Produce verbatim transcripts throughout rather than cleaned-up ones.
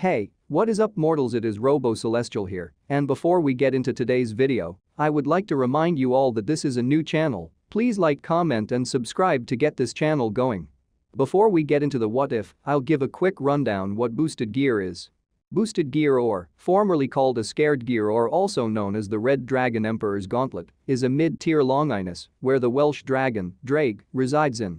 Hey, what is up mortals, it is Robo Celestial here, and before we get into today's video, I would like to remind you all that this is a new channel, please like, comment and subscribe to get this channel going. Before we get into the what if, I'll give a quick rundown what Boosted Gear is. Boosted Gear, or formerly called a Scared Gear or also known as the Red Dragon Emperor's Gauntlet, is a mid-tier Longinus where the Welsh dragon, Ddraig, resides in.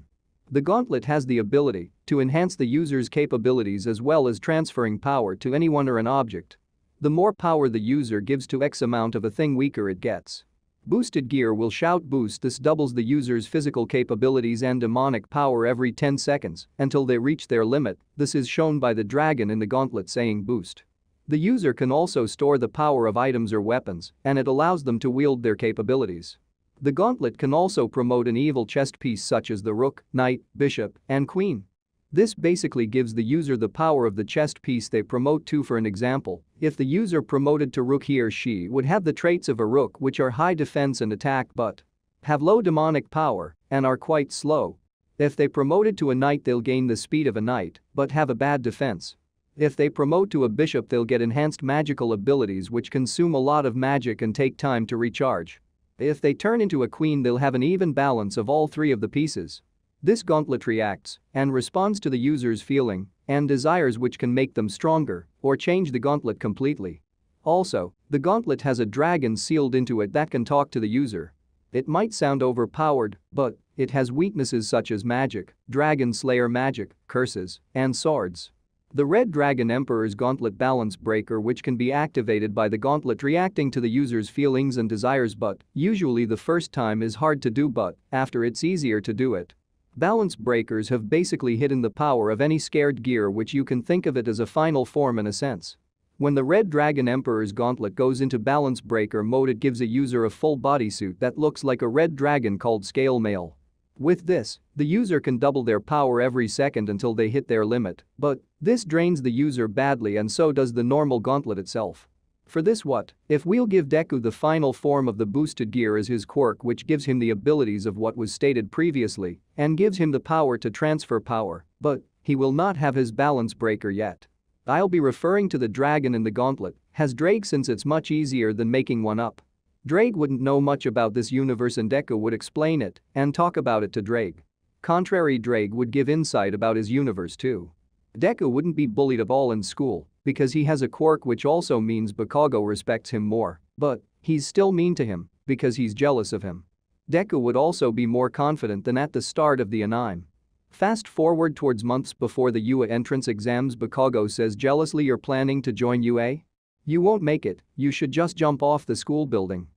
The gauntlet has the ability to enhance the user's capabilities as well as transferring power to anyone or an object. The more power the user gives to X amount of a thing, weaker it gets. Boosted Gear will shout boost, this doubles the user's physical capabilities and demonic power every ten seconds until they reach their limit, this is shown by the dragon in the gauntlet saying boost. The user can also store the power of items or weapons and it allows them to wield their capabilities. The gauntlet can also promote an evil chest piece such as the rook, knight, bishop, and queen. This basically gives the user the power of the chest piece they promote to. For an example, if the user promoted to rook, he or she would have the traits of a rook, which are high defense and attack but have low demonic power and are quite slow. If they promoted to a knight, they'll gain the speed of a knight but have a bad defense. If they promote to a bishop, they'll get enhanced magical abilities which consume a lot of magic and take time to recharge. If they turn into a queen, they'll have an even balance of all three of the pieces. This gauntlet reacts and responds to the user's feeling and desires, which can make them stronger or change the gauntlet completely. Also, the gauntlet has a dragon sealed into it that can talk to the user. It might sound overpowered, but it has weaknesses such as magic, dragon slayer magic, curses, and swords. The Red Dragon Emperor's Gauntlet Balance Breaker, which can be activated by the gauntlet reacting to the user's feelings and desires, but usually the first time is hard to do but after it's easier to do it. Balance breakers have basically hidden the power of any Scared Gear, which you can think of it as a final form in a sense. When the Red Dragon Emperor's Gauntlet goes into balance breaker mode, it gives a user a full bodysuit that looks like a red dragon called Scale Mail. With this, the user can double their power every second until they hit their limit, but this drains the user badly and so does the normal gauntlet itself. For this what if, we'll give Deku the final form of the Boosted Gear as his quirk, which gives him the abilities of what was stated previously and gives him the power to transfer power, but he will not have his balance breaker yet. I'll be referring to the dragon in the gauntlet as Ddraig since it's much easier than making one up. Ddraig wouldn't know much about this universe and Deku would explain it and talk about it to Ddraig. Contrary, Ddraig would give insight about his universe too. Deku wouldn't be bullied at all in school because he has a quirk, which also means Bakugo respects him more, but he's still mean to him because he's jealous of him. Deku would also be more confident than at the start of the anime. Fast forward towards months before the U A entrance exams, Bakugo says jealously, "You're planning to join U A? You won't make it, you should just jump off the school building."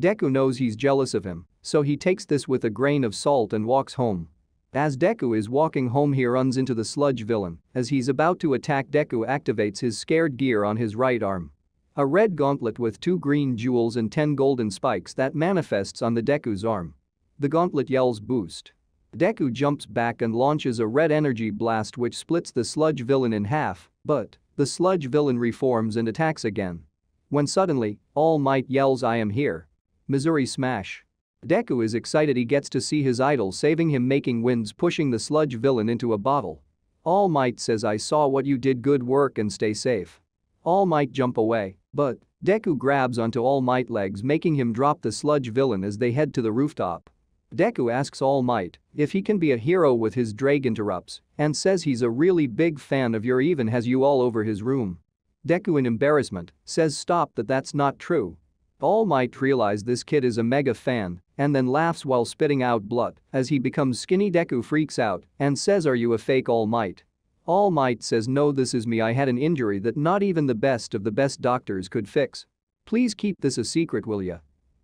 Deku knows he's jealous of him, so he takes this with a grain of salt and walks home. As Deku is walking home, he runs into the sludge villain as he's about to attack. Deku activates his Scared Gear on his right arm. A red gauntlet with two green jewels and ten golden spikes that manifests on the Deku's arm. The gauntlet yells boost. Deku jumps back and launches a red energy blast which splits the sludge villain in half, but the sludge villain reforms and attacks again. When suddenly, All Might yells, "I am here. Missouri Smash." Deku is excited, he gets to see his idol saving him, making winds pushing the sludge villain into a bottle. All Might says, "I saw what you did, good work and stay safe." All Might jump away, but Deku grabs onto All Might's legs making him drop the sludge villain as they head to the rooftop. Deku asks All Might if he can be a hero with his Ddraig interrupts and says he's a really big fan of your, even has you all over his room. Deku in embarrassment says stop that, that's not true. All Might realizes this kid is a mega fan and then laughs while spitting out blood as he becomes skinny. Deku freaks out and says, "Are you a fake, All Might?" All Might says, "No, this is me, I had an injury that not even the best of the best doctors could fix. Please keep this a secret, will ya?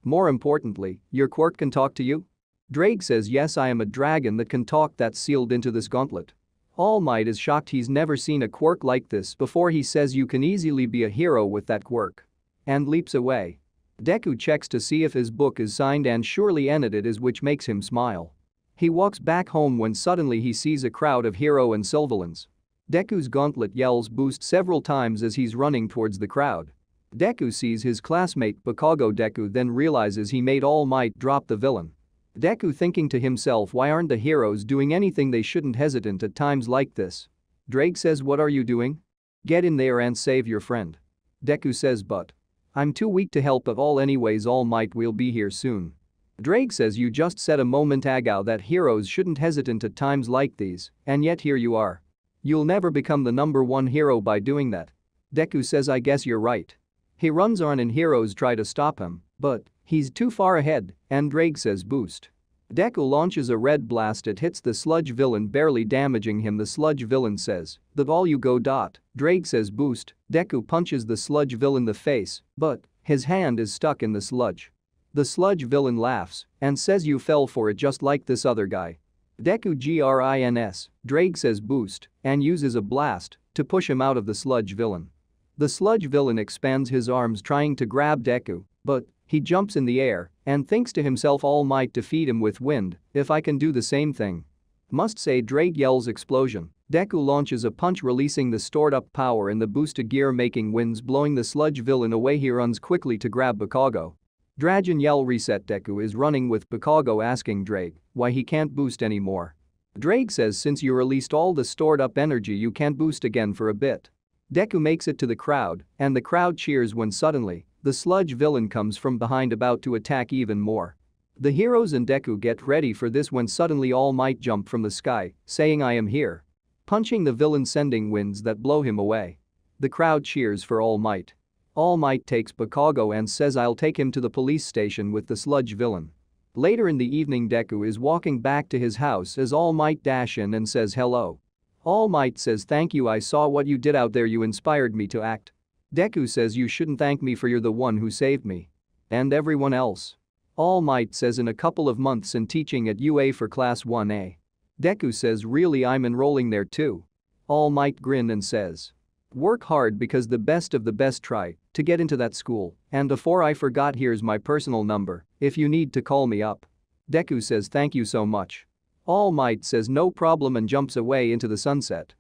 More importantly, your quirk can talk to you?" Ddraig says, "Yes, I am a dragon that can talk, that's sealed into this gauntlet." All Might is shocked, he's never seen a quirk like this before. He says, "You can easily be a hero with that quirk," and leaps away. Deku checks to see if his book is signed and surely in it it is, which makes him smile. He walks back home when suddenly he sees a crowd of hero and Sylvalans. Deku's gauntlet yells boost several times as he's running towards the crowd. Deku sees his classmate Bakugo. Deku then realizes he made All Might drop the villain. Deku thinking to himself, why aren't the heroes doing anything they shouldn't, hesitant at times like this. Ddraig says, "What are you doing? Get in there and save your friend. Deku says, but I'm too weak to help at all anyways. All Might will be here soon. Ddraig says, you just said a moment ago that heroes shouldn't hesitate at times like these, and yet here you are. You'll never become the number one hero by doing that. Deku says, I guess you're right. He runs on and heroes try to stop him, but he's too far ahead, and Ddraig says, boost. Deku launches a red blast. It hits the sludge villain, barely damaging him. The sludge villain says, the ball you go dot. Ddraig says, boost. Deku punches the sludge villain in the face, but his hand is stuck in the sludge. The sludge villain laughs and says, you fell for it just like this other guy. Deku grins. Ddraig says, boost, and uses a blast to push him out of the sludge villain. The sludge villain expands his arms trying to grab Deku, but he jumps in the air and thinks to himself, All Might defeat him with wind, if I can do the same thing. Must say. Ddraig yells explosion. Deku launches a punch, releasing the stored up power in the boosted gear, making winds blowing the sludge villain away. He runs quickly to grab Bakugo. Ddraig and yell reset. Deku is running with Bakugo, asking Ddraig why he can't boost anymore. Ddraig says, since you released all the stored up energy you can't boost again for a bit. Deku makes it to the crowd and the crowd cheers when suddenly the sludge villain comes from behind, about to attack even more. The heroes and Deku get ready for this when suddenly All Might jump from the sky, saying, I am here. Punching the villain, sending winds that blow him away. The crowd cheers for All Might. All Might takes Bakugo and says, I'll take him to the police station with the sludge villain. Later in the evening, Deku is walking back to his house as All Might dashes in and says hello. All Might says, thank you, I saw what you did out there, you inspired me to act. Deku says, you shouldn't thank me, for you're the one who saved me. And everyone else. All Might says, in a couple of months in teaching at U A for class one A. Deku says, really, I'm enrolling there too. All Might grins and says, work hard because the best of the best try to get into that school, and before I forgot, here's my personal number if you need to call me up. Deku says, thank you so much. All Might says, no problem, and jumps away into the sunset.